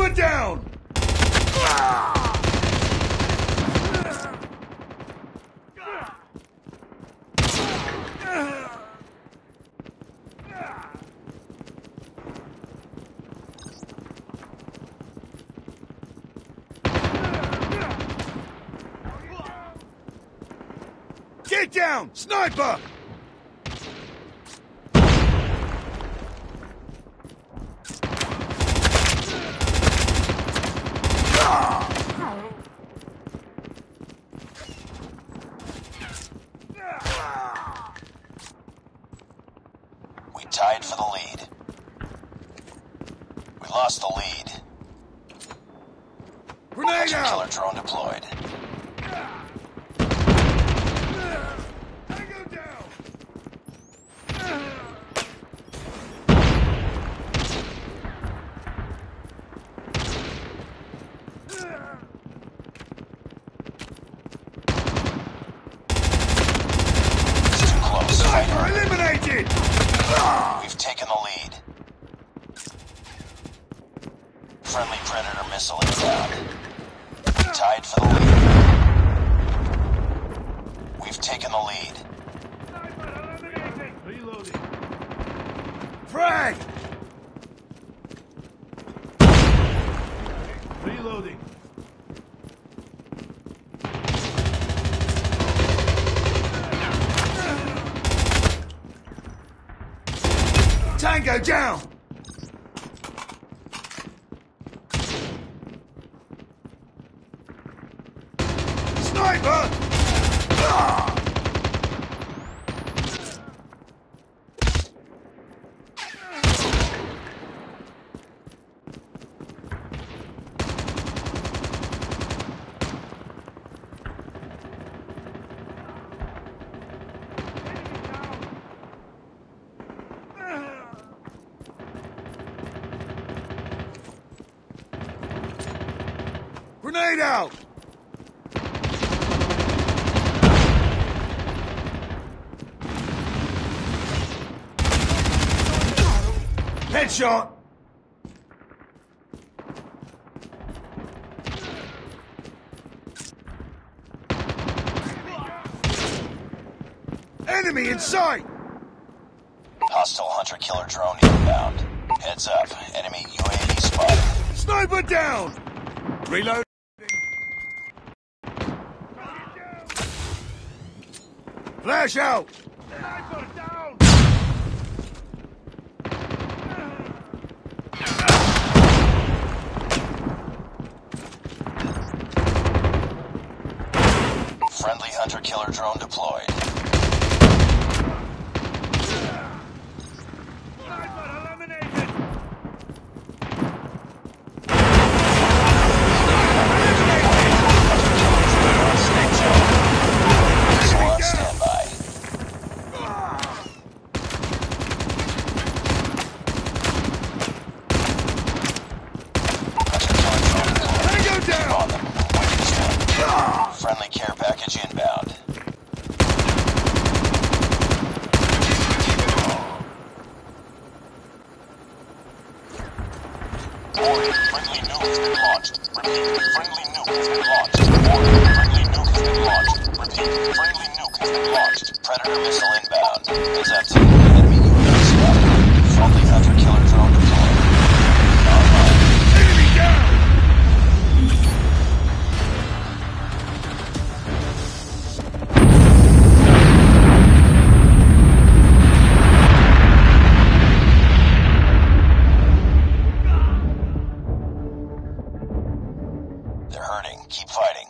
Hoover down! Get down! Sniper! Tied for the lead. We lost the lead. Grenade out! Killer drone deployed. Tango down! Too close. Sniper eliminated! We've taken the lead. Friendly Predator missile is out. Tied for the lead. We've taken the lead. Reloading. Frag! Reloading. Tango down! Sniper! Grenade out! Headshot! Enemy in sight! Hostile hunter-killer drone inbound. Heads up, enemy UAV spotted. Sniper down! Reload. Flash out! Sniper down! Friendly hunter-killer drone deployed. Sniper eliminated! Friendly care package inbound. Warning, friendly nuke has been launched. Repeat, friendly nuke has been launched. Warning, friendly nuke has been launched. Repeat, friendly nuke has been launched. Predator missile inbound. Heads up to enemy UAV spotted. Friendly hunter-killer drone deployed. Online. Enemy down! They're hurting. Keep fighting.